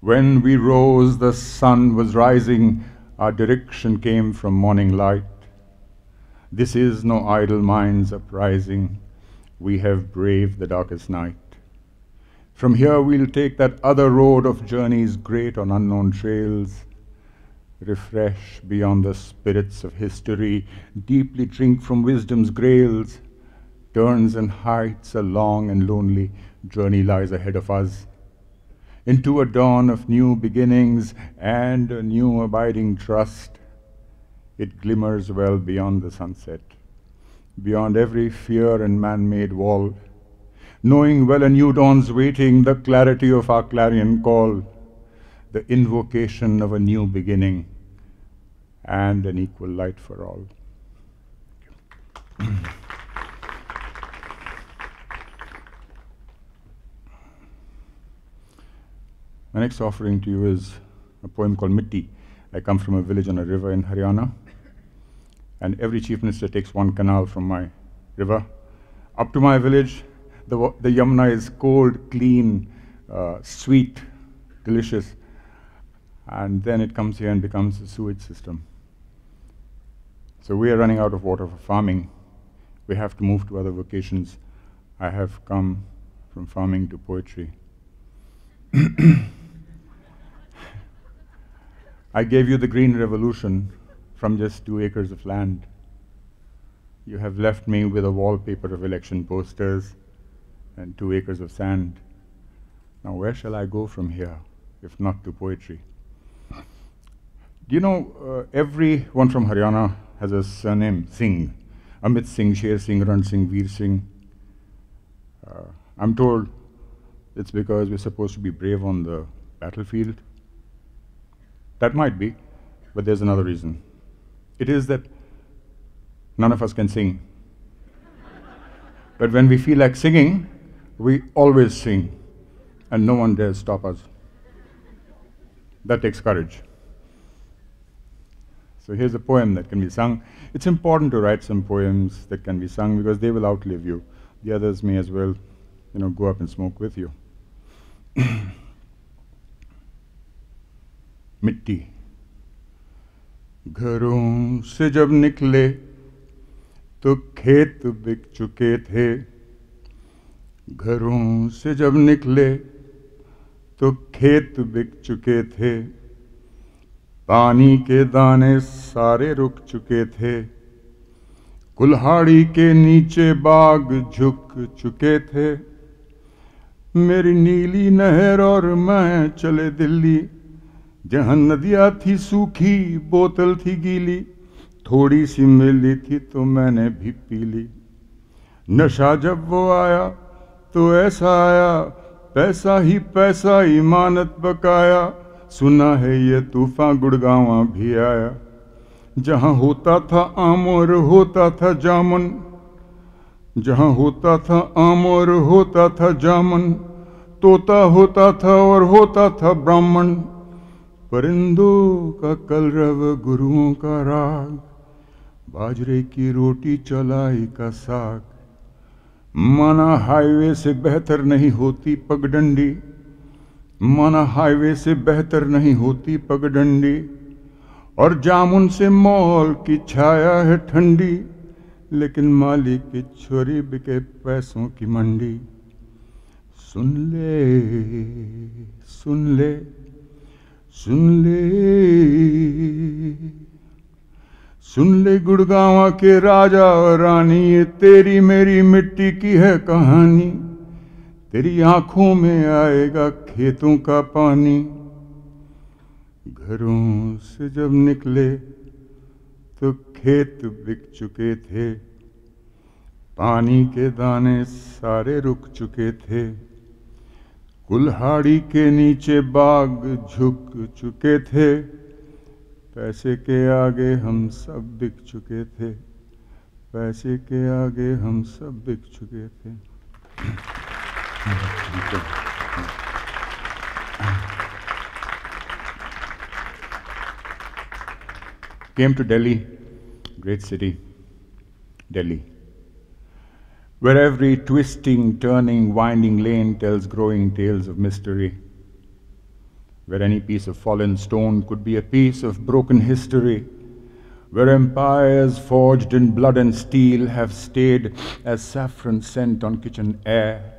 When we rose, the sun was rising. Our direction came from morning light. This is no idle mind's uprising. We have braved the darkest night. From here we'll take that other road of journeys great on unknown trails. Refresh beyond the spirits of history. Deeply drink from wisdom's grails. Turns and heights, a long and lonely journey lies ahead of us. Into a dawn of new beginnings and a new abiding trust. It glimmers well beyond the sunset, beyond every fear and man-made wall. Knowing well a new dawn's waiting, the clarity of our clarion call, the invocation of a new beginning, and an equal light for all. My next offering to you is a poem called Mitti. I come from a village on a river in Haryana, and every chief minister takes one canal from my river up to my village. The Yamuna is cold, clean, sweet, delicious, and then it comes here and becomes a sewage system. So we are running out of water for farming. We have to move to other vocations. I have come from farming to poetry. I gave you the green revolution from just 2 acres of land. You have left me with a wallpaper of election posters and 2 acres of sand. Now where shall I go from here if not to poetry? Do you know everyone from Haryana has a surname, Singh. Amit Singh, Sher Singh, Ran Singh, Veer Singh. I'm told it's because we're supposed to be brave on the battlefield. That might be, but there's another reason. It is that none of us can sing. But when we feel like singing, we always sing, and no one dares stop us. That takes courage. So here's a poem that can be sung. It's important to write some poems that can be sung because they will outlive you. The others may as well, you know, go up and smoke with you. मिट्टी घरों से जब निकले तो खेत बिक चुके थे घरों से जब निकले तो खेत बिक चुके थे पानी के दाने सारे रुक चुके थे कुल्हाड़ी के नीचे बाग झुक चुके थे मेरी नीली नहर और मैं चले दिल्ली जहाँ नदियाँ थी सूखी बोतल थी गीली थोड़ी सी मिली थी तो मैंने भी पी ली नशा जब वो आया तो ऐसा आया पैसा ही इमानत बकाया सुना है ये तूफान गुड़गांवा भी आया जहाँ होता था आम और होता था जामुन तोता होता था और होता था ब्राह्मण परिंदों का कलरव गुरुओं का राग बाजरे की रोटी चलाई का साग माना हाईवे से बेहतर नहीं होती पगडंडी और जामुन से मॉल की छाया है ठंडी लेकिन माली की छोरी बिके पैसों की मंडी सुन ले गुड़गांवा के राजा और रानी ये तेरी मेरी मिट्टी की है कहानी तेरी आंखों में आएगा खेतों का पानी घरों से जब निकले तो खेत बिक चुके थे पानी के दाने सारे रुक चुके थे कुल्हाड़ी के नीचे बाग झुक चुके थे पैसे के आगे हम सब बिक चुके थे Came to Delhi, great city, Delhi, where every twisting, turning, winding lane tells growing tales of mystery. where any piece of fallen stone could be a piece of broken history, where empires forged in blood and steel have stayed as saffron scent on kitchen air,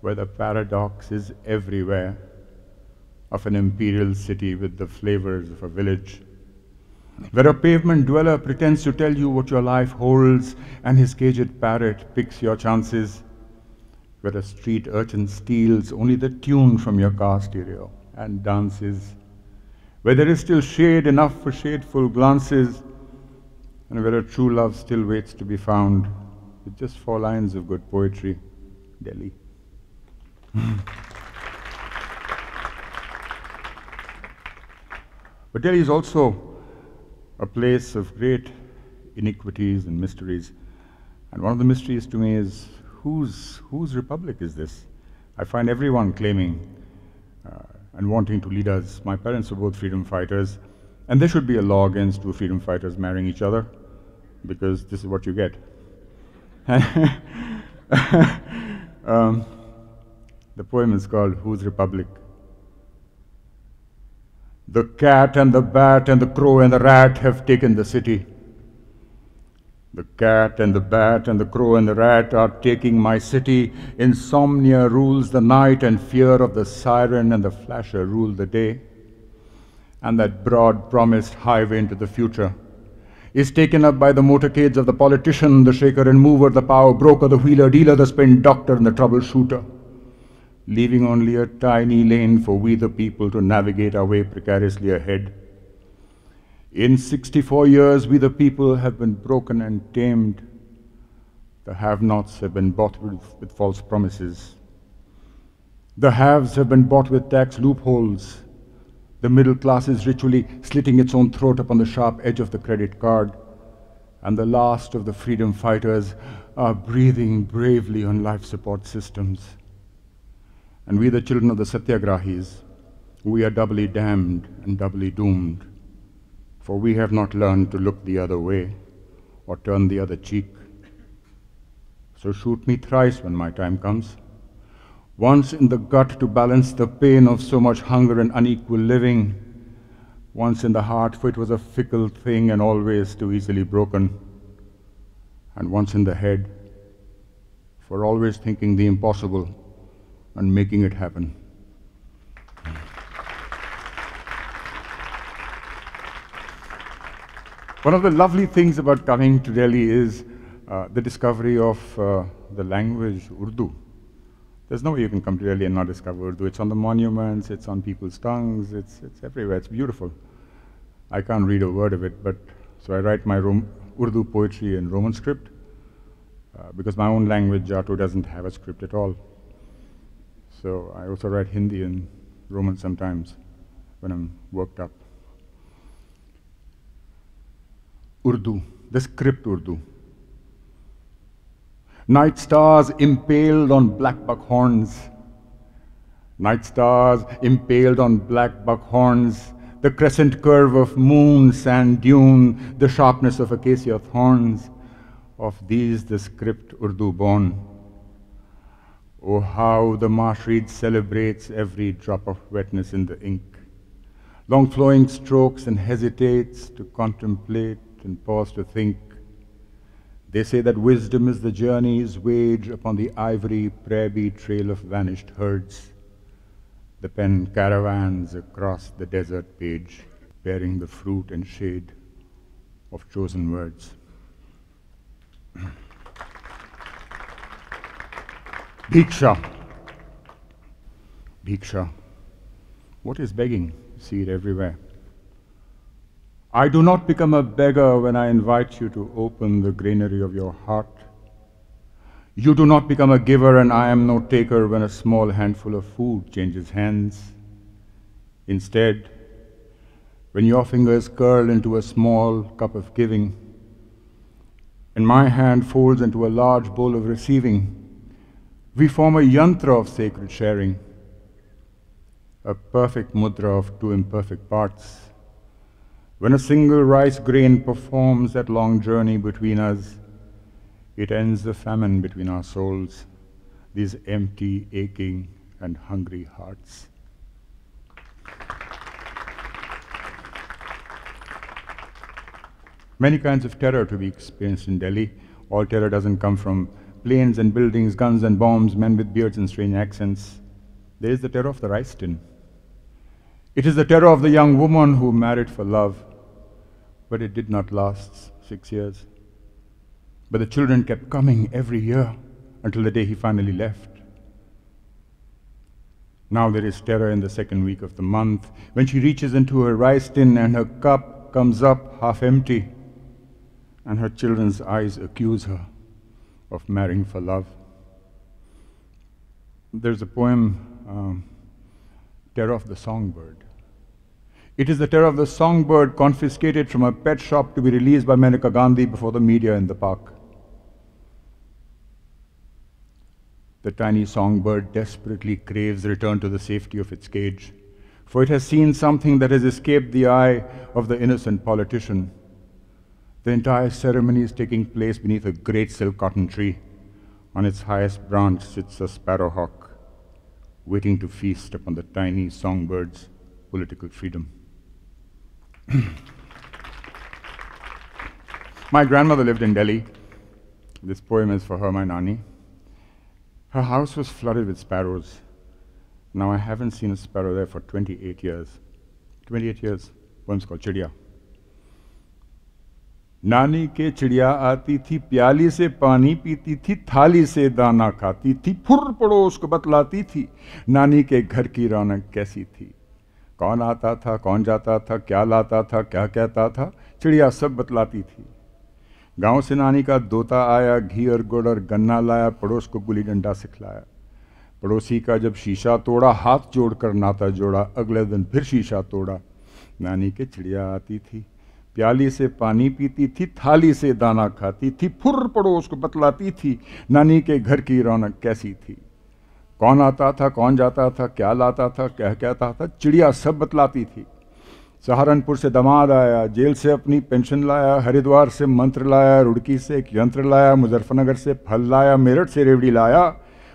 where the paradox is everywhere, of an imperial city with the flavors of a village, where a pavement dweller pretends to tell you what your life holds and his caged parrot picks your chances, where a street urchin steals only the tune from your car stereo and dances, where there is still shade enough for shadeful glances, and where a true love still waits to be found with just 4 lines of good poetry, Delhi. But Delhi is also a place of great iniquities and mysteries. And one of the mysteries to me is, whose republic is this? I find everyone claiming and wanting to lead us. My parents were both freedom fighters, and there should be a law against 2 freedom fighters marrying each other, because this is what you get. The poem is called Whose Republic? The cat and the bat and the crow and the rat have taken the city. The cat and the bat and the crow and the rat are taking my city. Insomnia rules the night, and fear of the siren and the flasher rule the day. And that broad promised highway into the future is taken up by the motorcades of the politician, the shaker and mover, the power broker, the wheeler dealer, the spin doctor and the troubleshooter, leaving only a tiny lane for we the people to navigate our way precariously ahead. In 64 years, we the people have been broken and tamed. The have-nots have been bought with false promises. The haves have been bought with tax loopholes. The middle class is ritually slitting its own throat upon the sharp edge of the credit card. And the last of the freedom fighters are breathing bravely on life support systems. And we, the children of the Satyagrahis, we are doubly damned and doubly doomed, for we have not learned to look the other way or turn the other cheek. So shoot me thrice when my time comes, once in the gut to balance the pain of so much hunger and unequal living, once in the heart, for it was a fickle thing and always too easily broken, and once in the head, for always thinking the impossible and making it happen. One of the lovely things about coming to Delhi is the discovery of the language Urdu. There's no way you can come to Delhi and not discover Urdu. It's on the monuments, it's on people's tongues, it's everywhere. It's beautiful. I can't read a word of it, but so I write my Urdu poetry in Roman script because my own language, Jatu, doesn't have a script at all. So I also write Hindi and Roman sometimes when I'm worked up. Urdu, the script Urdu. Night stars impaled on black buck horns. Night stars impaled on black buck horns. The crescent curve of moon, sand dune, the sharpness of acacia thorns. Of these the script Urdu born. Oh, how the marsh reed celebrates every drop of wetness in the ink. Long flowing strokes and hesitates to contemplate and pause to think. They say that wisdom is the journey's wage upon the ivory prayer-beat trail of vanished herds. The pen caravans across the desert page, bearing the fruit and shade of chosen words. Bhiksha. Bhiksha. What is begging? You see it everywhere. I do not become a beggar when I invite you to open the granary of your heart. You do not become a giver, and I am no taker, when a small handful of food changes hands. Instead, when your fingers curl into a small cup of giving, and my hand folds into a large bowl of receiving, we form a yantra of sacred sharing, a perfect mudra of 2 imperfect parts. When a single rice grain performs that long journey between us, it ends the famine between our souls, these empty, aching, and hungry hearts. Many kinds of terror to be experienced in Delhi. All terror doesn't come from planes and buildings, guns and bombs, men with beards and strange accents. There is the terror of the rice tin. It is the terror of the young woman who married for love, but it did not last 6 years. But the children kept coming every year until the day he finally left. Now there is terror in the second week of the month, when she reaches into her rice tin and her cup comes up half empty, and her children's eyes accuse her of marrying for love. There's a poem, Terror of the Songbird. It is the terror of the songbird confiscated from a pet shop to be released by Maneka Gandhi before the media in the park. The tiny songbird desperately craves return to the safety of its cage, for it has seen something that has escaped the eye of the innocent politician. The entire ceremony is taking place beneath a great silk cotton tree. On its highest branch sits a sparrowhawk, waiting to feast upon the tiny songbird's political freedom. My grandmother lived in Delhi. This poem is for her, my nani. Her house was flooded with sparrows. Now I haven't seen a sparrow there for 28 years. 28 years. Poem's called Chidiya. नानी के चिड़िया आती थी प्याली से पानी पीती थी थाली से दाना खाती थी फुर पड़ोस को बतलाती थी नानी के घर की रौनक कैसी थी कौन आता था कौन जाता था क्या लाता था क्या कहता था चिड़िया सब बतलाती थी गांव से नानी का दोता आया घी और गुड़ और गन्ना लाया पड़ोस को गुली डंडा सिखलाया पड़ोसी का जब शीशा तोड़ा हाथ जोड़कर नाता जोड़ा अगले दिन फिर शीशा तोड़ा नानी के चिड़िया आती थी प्याली से पानी पीती थी थाली से दाना खाती थी फुर पड़ोस को बतलाती थी नानी के घर की रौनक कैसी थी कौन आता था कौन जाता था क्या लाता था क्या कहता था चिड़िया सब बतलाती थी सहारनपुर से दामाद आया जेल से अपनी पेंशन लाया हरिद्वार से मंत्र लाया रुड़की से एक यंत्र लाया मुजफ्फरनगर से फल लाया मेरठ से रेवड़ी लाया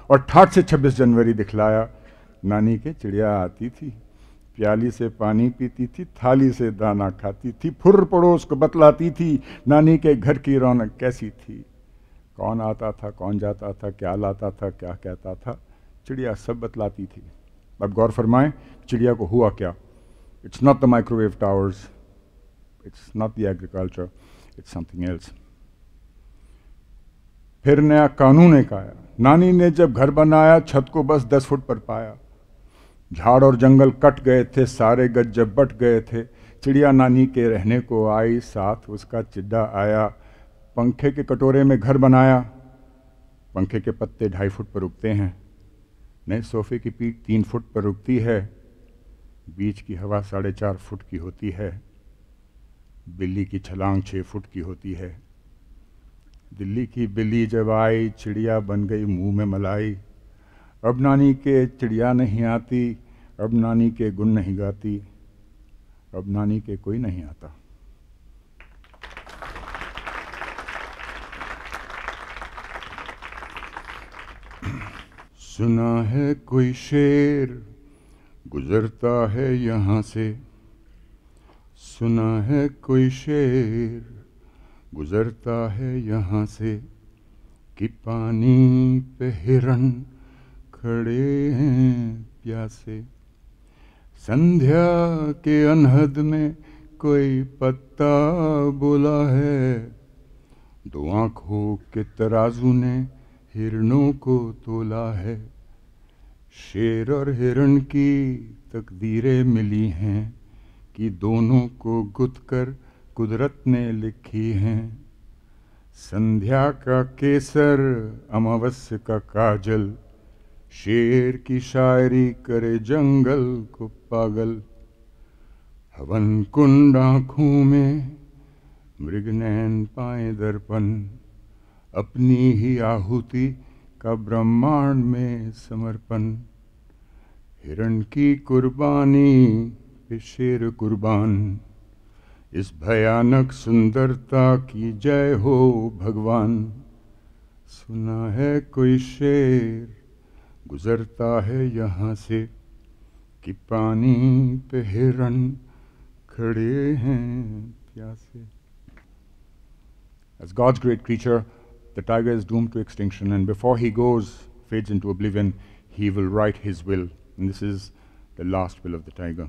और ठाठ से 26 जनवरी दिखलाया नानी के चिड़िया आती थी प्याली से पानी पीती थी थाली से दाना खाती थी फुर पड़ोस को बतलाती थी नानी के घर की रौनक कैसी थी कौन आता था कौन जाता था क्या लाता था क्या कहता था चिड़िया सब बतलाती थी अब गौर फरमाएं चिड़िया को हुआ क्या it's not the microwave towers it's not the agriculture it's something else फिर नया कानून एक आया नानी ने जब घर बनाया छत को बस 10 फुट पर पाया झाड़ और जंगल कट गए थे सारे गज जब बट गए थे चिड़िया नानी के रहने को आई साथ उसका चिड्डा आया पंखे के कटोरे में घर बनाया पंखे के पत्ते 2.5 फुट पर उगते हैं नए सोफे की पीठ 3 फुट पर उगती है बीच की हवा 4.5 फुट की होती है बिल्ली की छलांग 6 फुट की होती है दिल्ली की बिल्ली जब आई चिड़िया बन गई मुँह में मलाई अब नानी के चिड़िया नहीं आती अब नानी के गुण नहीं गाती अब नानी के कोई नहीं आता सुना है कोई शेर गुजरता है यहाँ से सुना है कोई शेर गुजरता है यहाँ से कि पानी पे हिरण खड़े हैं प्यासे संध्या के अनहद में कोई पत्ता बोला है 2 आँखों के तराजू ने हिरणों को तोला है शेर और हिरण की तकदीरें मिली हैं कि दोनों को गुथकर कुदरत ने लिखी हैं संध्या का केसर अमावस्य का काजल शेर की शायरी करे जंगल को पागल हवन कुंड आँखों में मृगनैन पाए दर्पण अपनी ही आहुति का ब्रह्मांड में समर्पण हिरण की कुर्बानी पे शेर कुर्बान इस भयानक सुंदरता की जय हो भगवान सुना है कोई शेर गुजरता है यहाँ से कि पानी पे हिरण खड़े हैं प्यासे As God's great creature, the tiger is doomed to extinction, and before he fades into oblivion, he will write his will. And this is the last will of the tiger.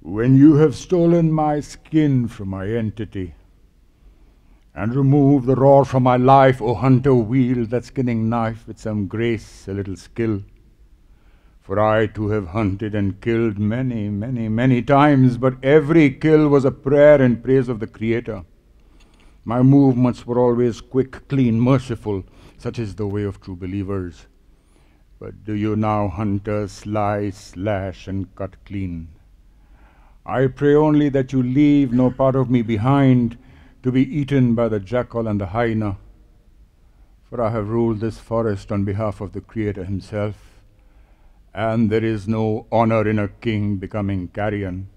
When you have stolen my skin from my entity, and remove the roar from my life, O hunter, wield that skinning knife with some grace, a little skill. For I too have hunted and killed many, many, many times, but every kill was a prayer in praise of the Creator. My movements were always quick, clean, merciful. Such is the way of true believers. But do you now, hunter, slice, slash, and cut clean? I pray only that you leave no part of me behind, to be eaten by the jackal and the hyena. For I have ruled this forest on behalf of the Creator himself, and there is no honor in a king becoming carrion.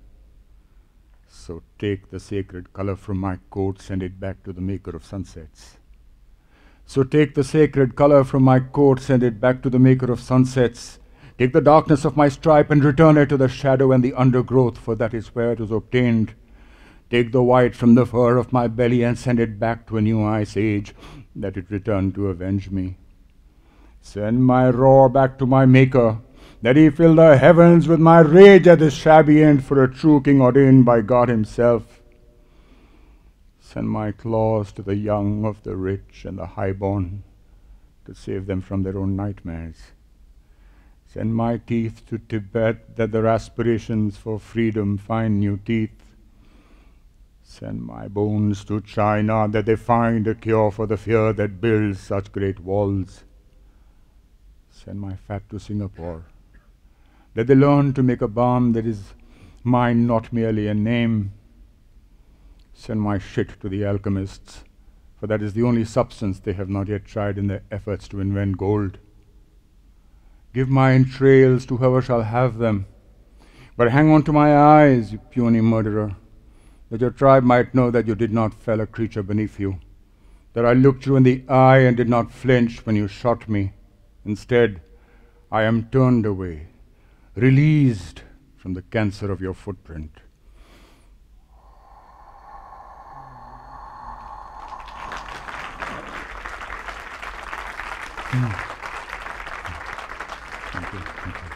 So take the sacred color from my coat, send it back to the maker of sunsets. So take the sacred color from my coat, send it back to the maker of sunsets. Take the darkness of my stripe and return it to the shadow and the undergrowth, for that is where it was obtained. Take the white from the fur of my belly and send it back to a new ice age, that it return to avenge me. Send my roar back to my maker, that he fill the heavens with my rage at this shabby end for a true king ordained by God himself. Send my claws to the young of the rich and the highborn, to save them from their own nightmares. Send my teeth to Tibet, that their aspirations for freedom find new teeth. Send my bones to China, that they find a cure for the fear that builds such great walls. Send my fat to Singapore, that they learn to make a balm that is mine, not merely a name. Send my shit to the alchemists, for that is the only substance they have not yet tried in their efforts to invent gold. Give my entrails to whoever shall have them, but hang on to my eyes, you puny murderer, that your tribe might know that you did not fell a creature beneath you, that I looked you in the eye and did not flinch when you shot me. Instead, I am turned away, released from the cancer of your footprint. Thank you. Thank you.